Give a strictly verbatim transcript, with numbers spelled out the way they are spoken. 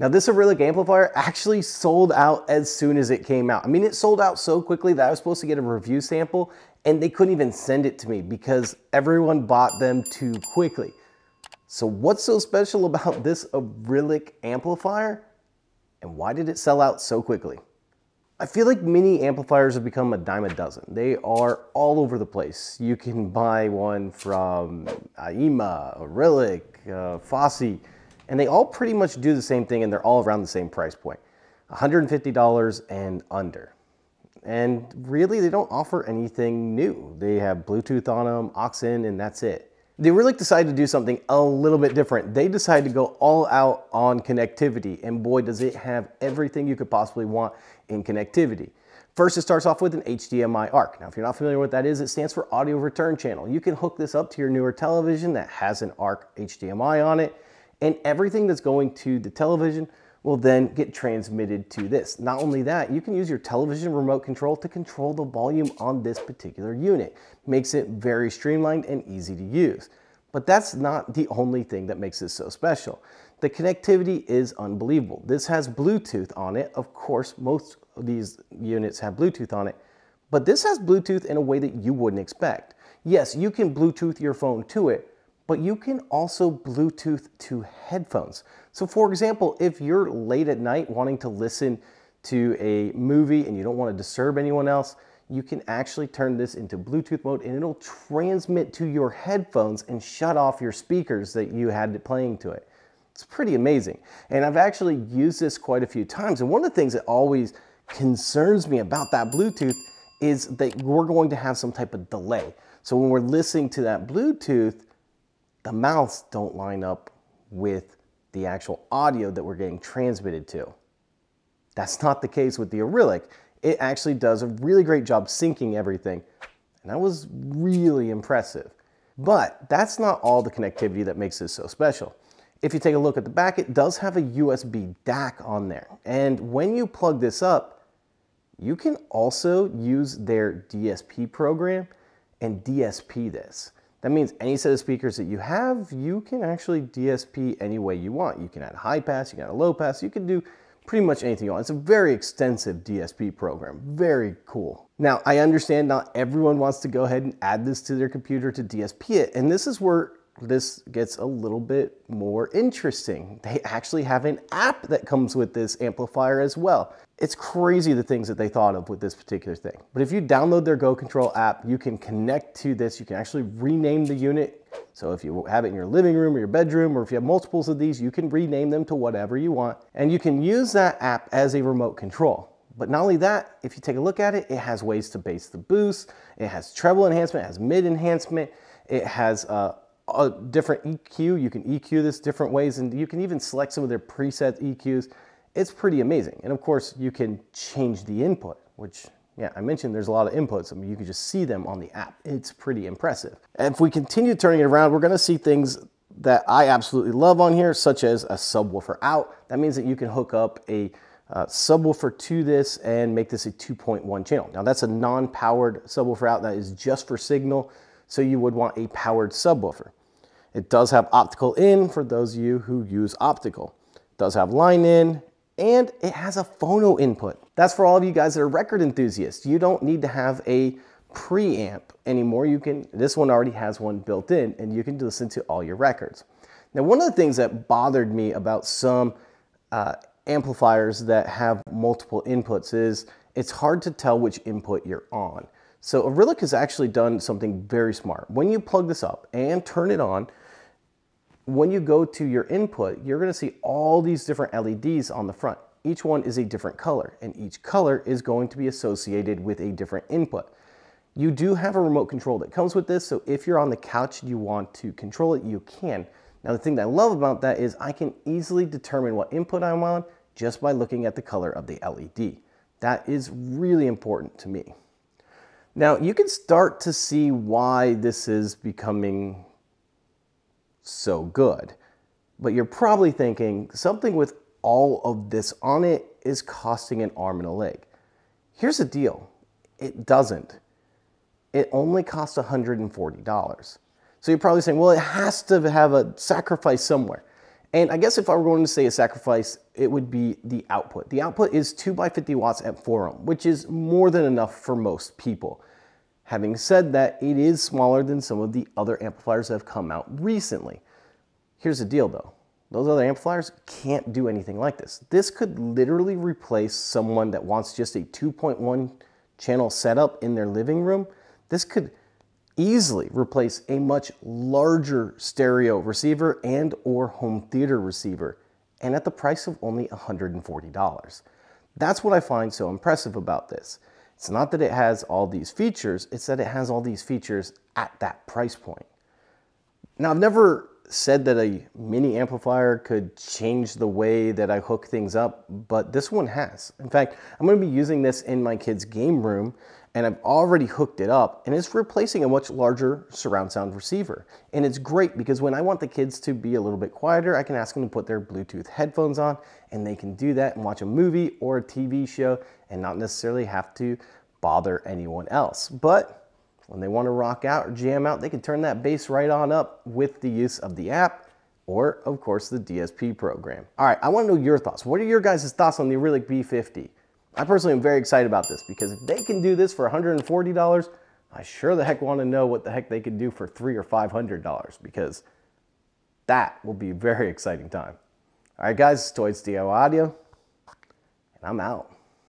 Now this Arylic amplifier actually sold out as soon as it came out. I mean, it sold out so quickly that I was supposed to get a review sample and they couldn't even send it to me because everyone bought them too quickly. So what's so special about this Arylic amplifier and why did it sell out so quickly? I feel like mini amplifiers have become a dime a dozen. They are all over the place. You can buy one from Aima, Arylic, uh, Fosse, and they all pretty much do the same thing and they're all around the same price point, one hundred fifty dollars and under. And really they don't offer anything new. They have Bluetooth on them, aux in, and that's it. They really decided to do something a little bit different. They decided to go all out on connectivity, and boy does it have everything you could possibly want in connectivity. First, it starts off with an H D M I A R C. Now, if you're not familiar with what that is, it stands for Audio Return Channel. You can hook this up to your newer television that has an A R C H D M I on it, and everything that's going to the television will then get transmitted to this. Not only that, you can use your television remote control to control the volume on this particular unit. Makes it very streamlined and easy to use. But that's not the only thing that makes this so special. The connectivity is unbelievable. This has Bluetooth on it. Of course, most of these units have Bluetooth on it, but this has Bluetooth in a way that you wouldn't expect. Yes, you can Bluetooth your phone to it, but you can also Bluetooth to headphones. So for example, if you're late at night wanting to listen to a movie and you don't want to disturb anyone else, you can actually turn this into Bluetooth mode and it'll transmit to your headphones and shut off your speakers that you had playing to it. It's pretty amazing. And I've actually used this quite a few times. And one of the things that always concerns me about that Bluetooth is that we're going to have some type of delay. So when we're listening to that Bluetooth, the mouths don't line up with the actual audio that we're getting transmitted to. That's not the case with the Arylic. It actually does a really great job syncing everything, and that was really impressive. But that's not all the connectivity that makes this so special. If you take a look at the back, it does have a U S B D A C on there, and when you plug this up, you can also use their D S P program and D S P this. That means any set of speakers that you have, you can actually D S P any way you want. You can add a high pass, you can add a low pass, you can do pretty much anything you want. It's a very extensive D S P program, very cool. Now, I understand not everyone wants to go ahead and add this to their computer to D S P it, and this is where this gets a little bit more interesting. They actually have an app that comes with this amplifier as well. It's crazy the things that they thought of with this particular thing. But if you download their Go Control app, you can connect to this. You can actually rename the unit. So if you have it in your living room or your bedroom, or if you have multiples of these, you can rename them to whatever you want. And you can use that app as a remote control. But not only that, if you take a look at it, it has ways to base the boost. It has treble enhancement, it has mid enhancement. It has uh, a different E Q. You can E Q this different ways, and you can even select some of their preset E Qs. It's pretty amazing. And of course you can change the input, which, yeah, I mentioned there's a lot of inputs. I mean, you can just see them on the app. It's pretty impressive. And if we continue turning it around, we're gonna see things that I absolutely love on here, such as a subwoofer out. That means that you can hook up a uh, subwoofer to this and make this a two point one channel. Now that's a non-powered subwoofer out that is just for signal. So you would want a powered subwoofer. It does have optical in for those of you who use optical. It does have line in, and it has a phono input. That's for all of you guys that are record enthusiasts. You don't need to have a preamp anymore. You can, this one already has one built in, and you can listen to all your records. Now, one of the things that bothered me about some uh, amplifiers that have multiple inputs is it's hard to tell which input you're on. So Arylic has actually done something very smart. When you plug this up and turn it on, when you go to your input, you're gonna see all these different L E Ds on the front. Each one is a different color, and each color is going to be associated with a different input. You do have a remote control that comes with this, so if you're on the couch and you want to control it, you can. Now, the thing that I love about that is I can easily determine what input I'm on just by looking at the color of the L E D. That is really important to me. Now, you can start to see why this is becoming so good, but you're probably thinking something with all of this on it is costing an arm and a leg. Here's the deal. It doesn't. It only costs one hundred forty dollars. So you're probably saying, well, it has to have a sacrifice somewhere. And I guess if I were going to say a sacrifice, it would be the output. The output is two by fifty watts at four ohm, which is more than enough for most people. Having said that, it is smaller than some of the other amplifiers that have come out recently. Here's the deal though. Those other amplifiers can't do anything like this. This could literally replace someone that wants just a two point one channel setup in their living room. This could easily replace a much larger stereo receiver and or home theater receiver, and at the price of only one hundred forty dollars. That's what I find so impressive about this. It's not that it has all these features, it's that it has all these features at that price point. Now, I've never said that a mini amplifier could change the way that I hook things up, but this one has. In fact, I'm going to be using this in my kids' game room, and I've already hooked it up, and it's replacing a much larger surround sound receiver. And it's great because when I want the kids to be a little bit quieter, I can ask them to put their Bluetooth headphones on, and they can do that and watch a movie or a T V show and not necessarily have to bother anyone else. But when they want to rock out or jam out, they can turn that bass right on up with the use of the app or, of course, the D S P program. All right, I want to know your thoughts. What are your guys' thoughts on the Arylic B fifty? I personally am very excited about this because if they can do this for one hundred forty dollars, I sure the heck want to know what the heck they can do for three hundred or five hundred dollars, because that will be a very exciting time. All right, guys, it's Toids D I Y Audio, and I'm out.